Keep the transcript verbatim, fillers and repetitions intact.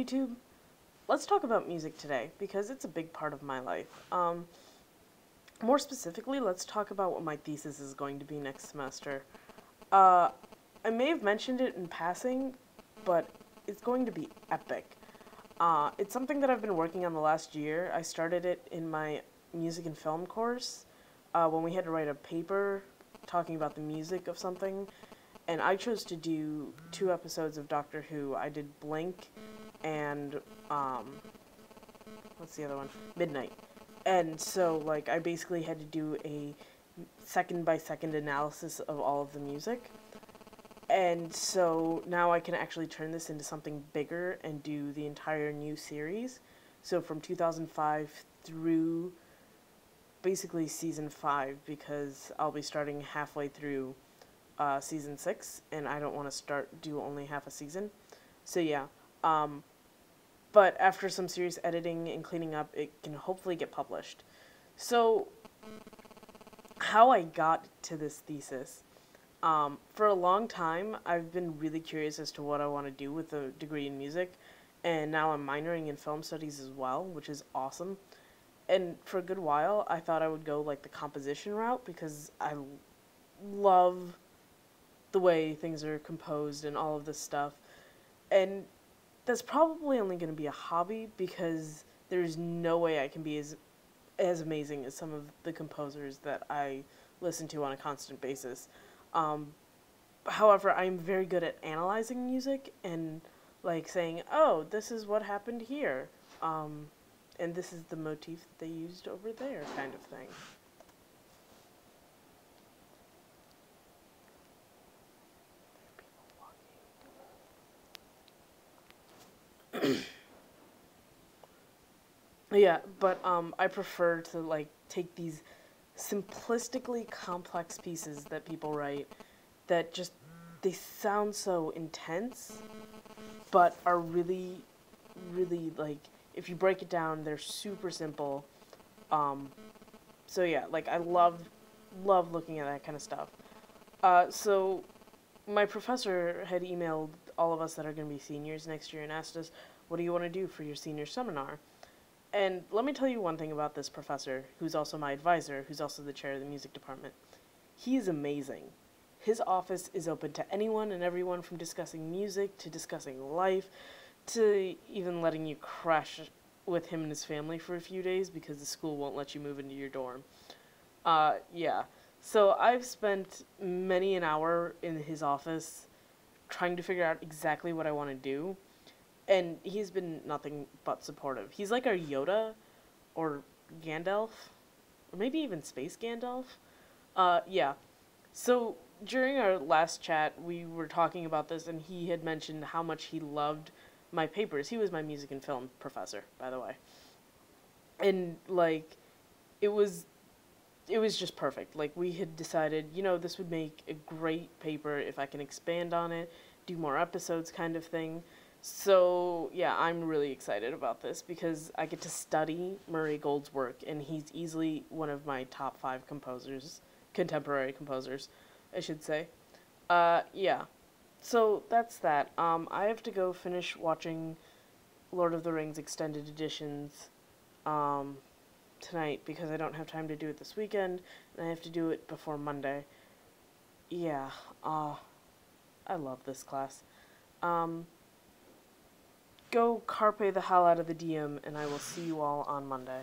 YouTube. Let's talk about music today because it's a big part of my life. Um, more specifically, let's talk about what my thesis is going to be next semester. Uh, I may have mentioned it in passing, but it's going to be epic. Uh, it's something that I've been working on the last year. I started it in my music and film course uh, when we had to write a paper talking about the music of something. And I chose to do two episodes of Doctor Who. I did Blink and, um, what's the other one? Midnight. And so, like, I basically had to do a second-by-second analysis of all of the music. And so now I can actually turn this into something bigger and do the entire new series. So from two thousand five through basically season five, because I'll be starting halfway through uh, season six, and I don't want to start do only half a season. So yeah. Um, but after some serious editing and cleaning up, it can hopefully get published. So, how I got to this thesis. Um, for a long time, I've been really curious as to what I want to do with a degree in music, and now I'm minoring in film studies as well, which is awesome. And for a good while, I thought I would go, like, the composition route, because I love the way things are composed and all of this stuff. And that's probably only going to be a hobby because there's no way I can be as as amazing as some of the composers that I listen to on a constant basis. Um, however, I'm very good at analyzing music and, like, saying, oh, this is what happened here, um, and this is the motif that they used over there, kind of thing. Yeah, but um, I prefer to, like, take these simplistically complex pieces that people write that just, they sound so intense, but are really, really, like, if you break it down, they're super simple. Um, so yeah, like, I love, love looking at that kind of stuff. Uh, so my professor had emailed all of us that are going to be seniors next year and asked us, what do you want to do for your senior seminar? And let me tell you one thing about this professor, who's also my advisor, who's also the chair of the music department. He is amazing. His office is open to anyone and everyone, from discussing music to discussing life to even letting you crash with him and his family for a few days because the school won't let you move into your dorm. Uh, yeah. So I've spent many an hour in his office trying to figure out exactly what I want to do. And he's been nothing but supportive. He's like our Yoda, or Gandalf, or maybe even Space Gandalf. Uh, yeah. So during our last chat, we were talking about this, and he had mentioned how much he loved my papers. He was my music and film professor, by the way. And, like, it was, it was just perfect. Like, we had decided, you know, this would make a great paper if I can expand on it, do more episodes kind of thing. So, yeah, I'm really excited about this because I get to study Murray Gould's work, and he's easily one of my top five composers, contemporary composers, I should say. Uh, yeah, so that's that. Um, I have to go finish watching Lord of the Rings Extended Editions um, tonight because I don't have time to do it this weekend, and I have to do it before Monday. Yeah, uh, I love this class. Um... Go carpe the hell out of the D M, and I will see you all on Monday.